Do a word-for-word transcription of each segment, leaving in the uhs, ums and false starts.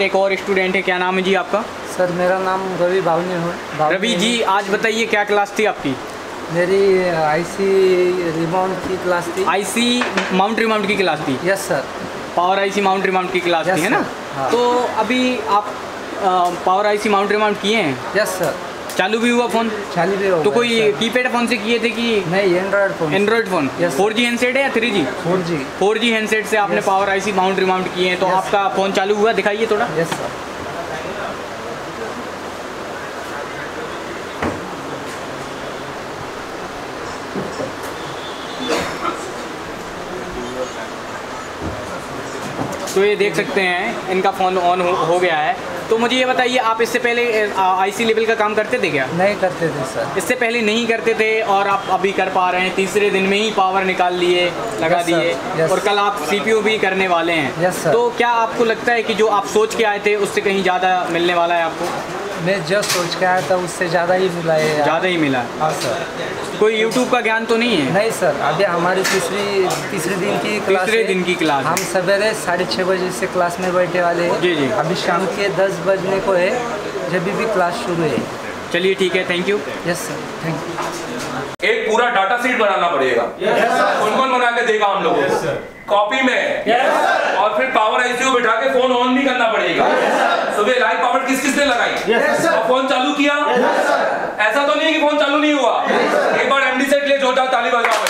साथ एक और स्टूडेंट है, क्या नाम है जी आपका? सर मेरा नाम रवि भावनी है। रवि जी आज बताइए क्या क्लास थी आपकी? मेरी आईसी रिमाउंट की क्लास थी। आईसी माउंट रिमाउंट की क्लास थी? Yes sir, power IC mount remount की क्लास थी है ना। हाँ। तो अभी आप पावर आईसी माउंट रिमाउंट किए हैं? Yes sir. चालू भी हुआ फ़ोन? चालू भी हुआ। तो कोई कीपैड फ़ोन से किए थे कि नहीं? Android phone. Android phone. Four G handset है या three G? Four G four G handset से आपने पावर आईसी माउंट रिमाउंट किए हैं। तो आपका फ़ोन चालू हुआ, दिखाइए थोड़ा। Yes sir. तो ये देख सकते हैं इनका फ़ोन ऑन हो, हो गया है। तो मुझे ये बताइए, आप इससे पहले आईसी लेवल का काम करते थे क्या? नहीं करते थे सर, इससे पहले नहीं करते थे और आप अभी कर पा रहे हैं। तीसरे दिन में ही पावर निकाल लिए, लगा दिए, और कल आप सीपीयू भी करने वाले हैं। Yes sir. तो क्या आपको लगता है कि जो आप सोच के आए थे उससे कहीं ज़्यादा मिलने वाला है आपको? मैं जो सोच के आया था उससे ज़्यादा ही मिला है। ज़्यादा ही मिला? हाँ सर। कोई यूट्यूब का ज्ञान तो नहीं है? नहीं सर, अभी हमारी तीसरी तीसरे दिन की क्लास तीसरे दिन की क्लास हम सवेरे साढ़े छः बजे से क्लास में बैठे वाले हैं। जी जी। अभी शाम के दस बजने को है जब भी क्लास शुरू है। चलिए ठीक है, thank you. Yes sir, thank you. एक पूरा डाटा शीट बनाना पड़ेगा। कौन कौन बना के देगा हम लोगों? कॉपी में। और फिर पावर आईसीयू बैठा के फोन ऑन भी करना पड़ेगा। सुबह लाइव पावर किस किसने लगाई? और फोन चालू किया? ऐसा तो नहीं कि फोन चालू नहीं हुआ। एक बार एमडी सेट ले जोरदार ताली बजाओ।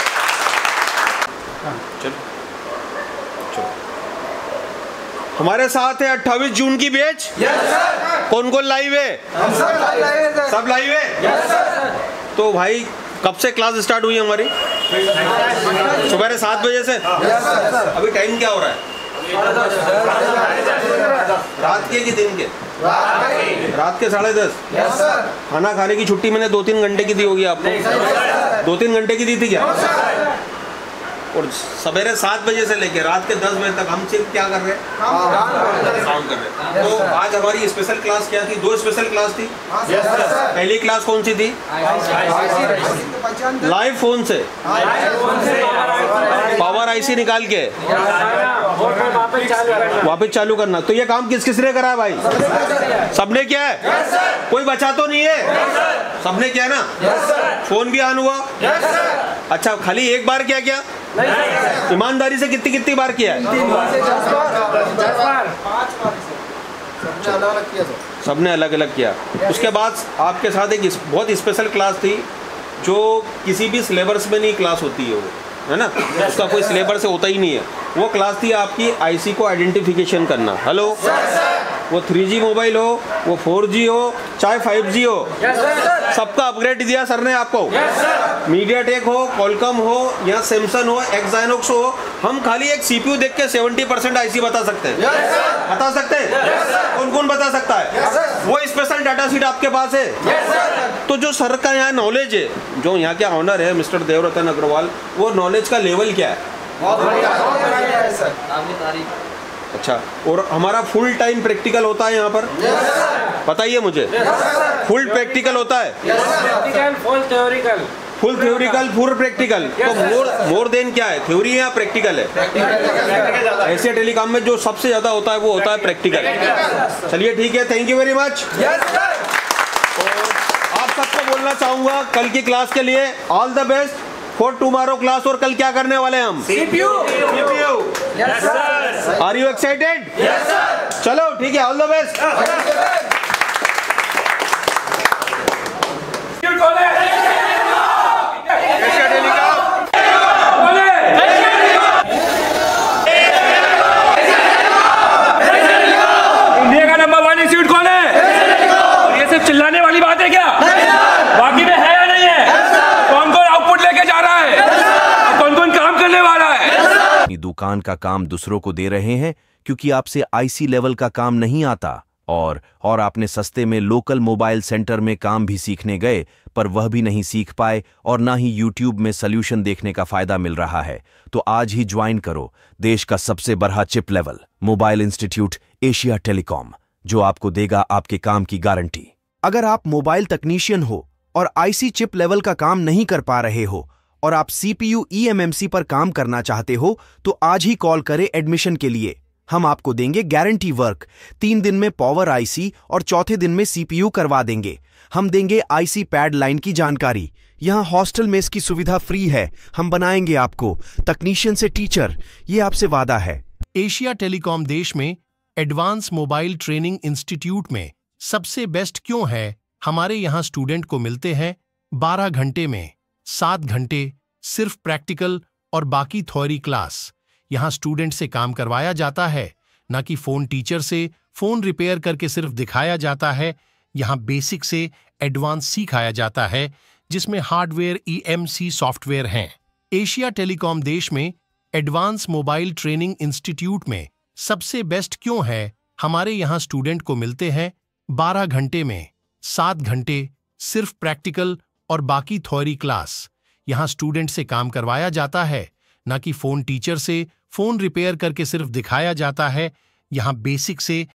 चलो हमारे साथ है अट्ठाईस जून की बैच। कौन कौन लाइव है? सब लाइव है। तो भाई कब से क्लास स्टार्ट हुई हमारी? सुबह सात बजे से। अभी टाइम क्या हो रहा है? रात के कि दिन के? रात के साढ़े दस। खाना खाने की छुट्टी मैंने दो तीन घंटे की दी होगी आपको। दो तीन घंटे की दी थी क्या? और सवेरे सात बजे से लेकर रात के दस बजे तक हम सिर्फ क्या कर रहे हैं? काम कर रहे हैं। तो आज हमारी स्पेशल क्लास क्या थी? दो स्पेशल क्लास थी। पहली क्लास कौन सी थी? लाइव फोन से पावर आईसी निकाल के वापस चालू करना। तो ये काम किस किसने करा है भाई? सबने किया है, कोई बचा तो नहीं है, सबने किया ना। फोन भी ऑन हुआ। अच्छा, खाली एक बार क्या क्या? ईमानदारी से कितनी कितनी बार किया है? सबने अलग अलग किया। उसके बाद आपके साथ एक बहुत स्पेशल क्लास थी जो किसी भी सिलेबस में नहीं क्लास होती है, वो है ना, उसका कोई सिलेबस होता ही नहीं है। वो क्लास थी आपकी आईसी को आइडेंटिफिकेशन करना। हेलो, वो थ्री जी मोबाइल हो, वो फोर जी हो, चाहे फाइव जी हो, सबका अपग्रेड दिया सर ने आपको। मीडिया टेक हो, कॉलकॉम हो, या सैमसंग हो, एक्साइनोक्स हो, हम खाली एक सीपीयू देख के सत्तर परसेंट आईसी बता सकते हैं। बता सकते हैं? कौन कौन बता सकता है? वो स्पेशल डाटा शीट आपके पास है। तो जो सर का यहाँ नॉलेज है, जो यहाँ के ऑनर है मिस्टर देवव्रत अग्रवाल, वो नॉलेज का लेवल क्या है? अच्छा, और हमारा फुल टाइम प्रैक्टिकल होता है यहाँ पर? बताइए मुझे। फुल प्रैक्टिकल होता है? Practical full theoretical. Full theoretical full practical. तो मोर मोर देन क्या है, थ्योरी है या प्रैक्टिकल है? एशिया टेलीकॉम में जो सबसे ज्यादा होता है वो होता है प्रैक्टिकल। चलिए ठीक है, थैंक यू वेरी मच। आप सबको बोलना चाहूँगा कल की क्लास के लिए all the best for tomorrow class. और कल क्या करने वाले हैं हम? CPU. Yes sir. Are you excited? Yes sir. चलो ठीक है, ऑल द बेस्ट। इंडिया का नंबर वन इंस्टीट्यूट कौन है? ये सिर्फ चिल्लाने वाली बात है क्या? बाकी में है या नहीं है? दुकान का काम दूसरों को दे रहे हैं क्योंकि आपसे आईसी लेवल का काम नहीं आता, और और आपने सस्ते में लोकल मोबाइल सेंटर में काम भी सीखने गए पर वह भी नहीं सीख पाए, और ना ही यूट्यूब में सॉल्यूशन देखने का फायदा मिल रहा है। तो आज ही ज्वाइन करो देश का सबसे बड़ा chip level mobile institute Asia Telecom, जो आपको देगा आपके काम की गारंटी। अगर आप मोबाइल टेक्नीशियन हो और आईसी चिप लेवल का काम नहीं कर पा रहे हो और आप सीपीयू ईएमएमसी पर काम करना चाहते हो तो आज ही कॉल करें एडमिशन के लिए। हम आपको देंगे गारंटी वर्क, तीन दिन में पावर आईसी और चौथे दिन में सीपीयू करवा देंगे। हम देंगे आईसी पैड लाइन की जानकारी, यहाँ हॉस्टल में इसकी सुविधा फ्री है, हम बनाएंगे आपको तकनीशियन से टीचर, ये आपसे वादा है। एशिया टेलीकॉम देश में एडवांस मोबाइल ट्रेनिंग इंस्टीट्यूट में सबसे बेस्ट क्यों है? हमारे यहाँ स्टूडेंट को मिलते हैं बारह घंटे में सात घंटे सिर्फ प्रैक्टिकल और बाकी थ्योरी क्लास। यहाँ स्टूडेंट से काम करवाया जाता है, न कि फ़ोन टीचर से फ़ोन रिपेयर करके सिर्फ दिखाया जाता है। यहाँ बेसिक से एडवांस सिखाया जाता है जिसमें हार्डवेयर ईएमसी सॉफ्टवेयर हैं। एशिया टेलीकॉम देश में एडवांस मोबाइल ट्रेनिंग इंस्टीट्यूट में सबसे बेस्ट क्यों है? हमारे यहाँ स्टूडेंट को मिलते हैं बारह घंटे में सात घंटे सिर्फ प्रैक्टिकल और बाकी थ्योरी क्लास। यहाँ स्टूडेंट से काम करवाया जाता है, न कि फ़ोन टीचर से फ़ोन रिपेयर करके सिर्फ दिखाया जाता है। यहाँ बेसिक से